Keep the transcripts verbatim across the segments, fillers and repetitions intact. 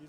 Please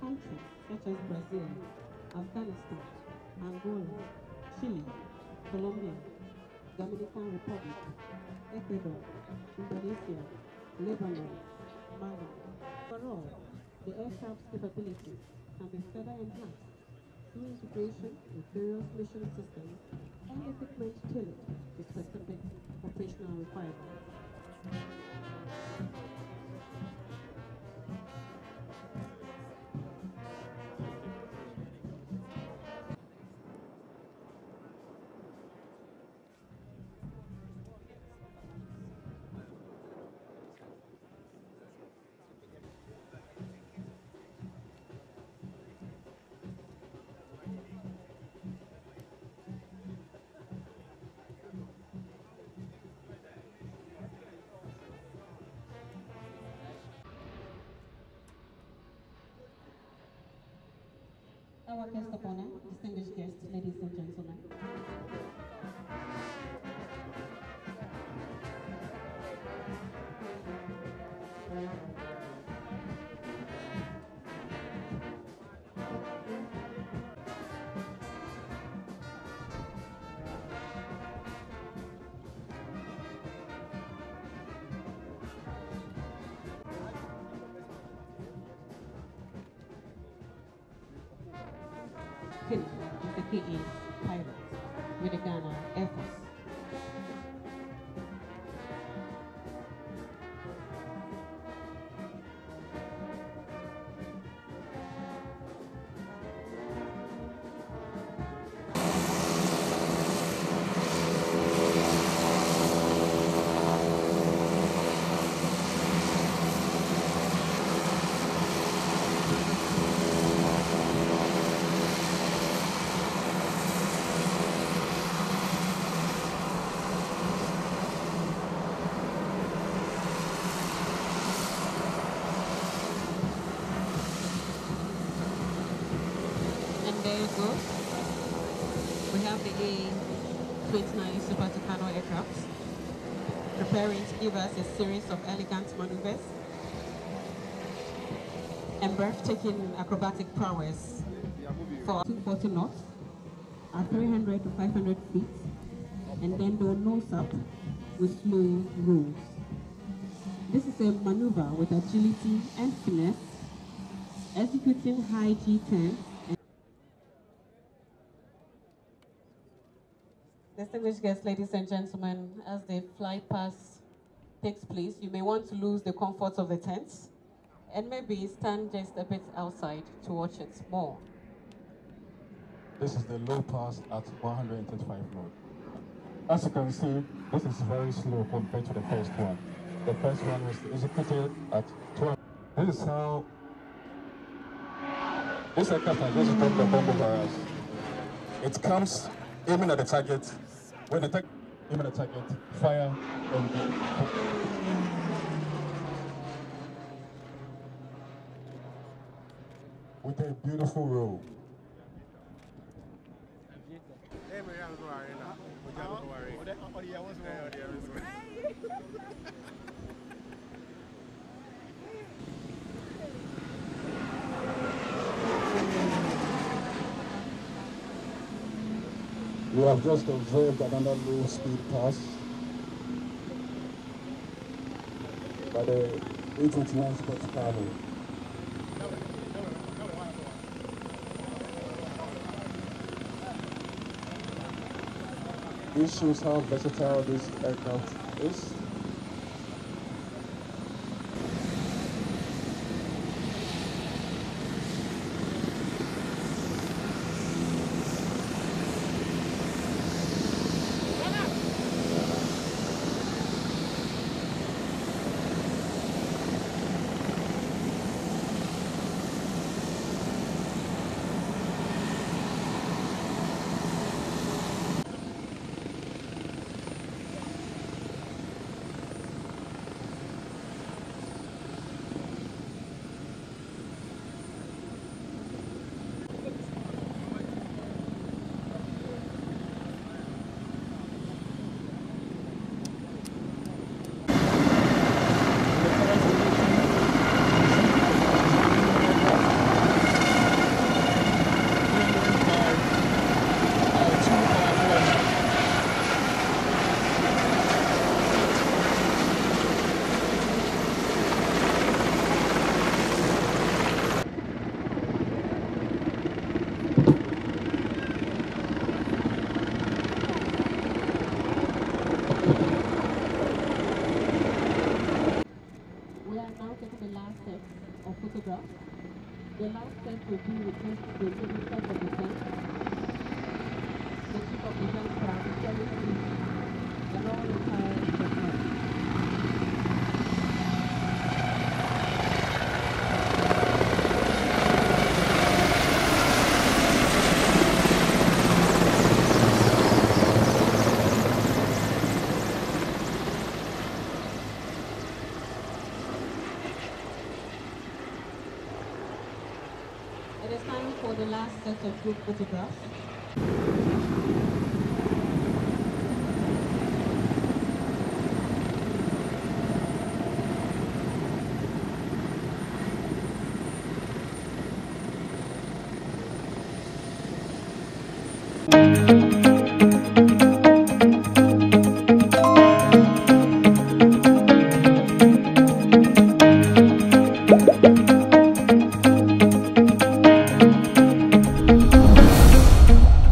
Countries such as Brazil, Afghanistan, Angola, Chile, Colombia, Dominican Republic, Ecuador, Indonesia, Lebanon, Mali. Overall, the aircraft's capabilities can be further enhanced through integration with various mission systems and equipment tailored to specific operational requirements. Our guest of honor, distinguished guests, ladies and gentlemen. Philip is the K A pilot with the Ghana Air Force. There you go. We have the A twenty-nine Super Tucano aircraft preparing to give us a series of elegant maneuvers and breathtaking acrobatic prowess for two forty knots at three hundred to five hundred feet, and then do a nose up with slow rolls. This is a maneuver with agility and finesse, executing high G ten. Distinguished guests, ladies and gentlemen, as the flight pass takes place, you may want to lose the comfort of the tents and maybe stand just a bit outside to watch it more. This is the low pass at one hundred thirty-five knots. As you can see, this is very slow compared to the first one. The first one was executed at two hundred. This is how this aircraft has just dropped the bomb over us. It comes aiming at the target. When the target aiming at the target, fire and go. With a beautiful roll. We have just observed another low speed pass by the A twenty-nine Super Tucano. This shows how versatile this aircraft is. step of photograph. The last step will be request to the table step of the tank. The tip of the tank are carried in the lower entire structure. It is time for the last set of group photographs.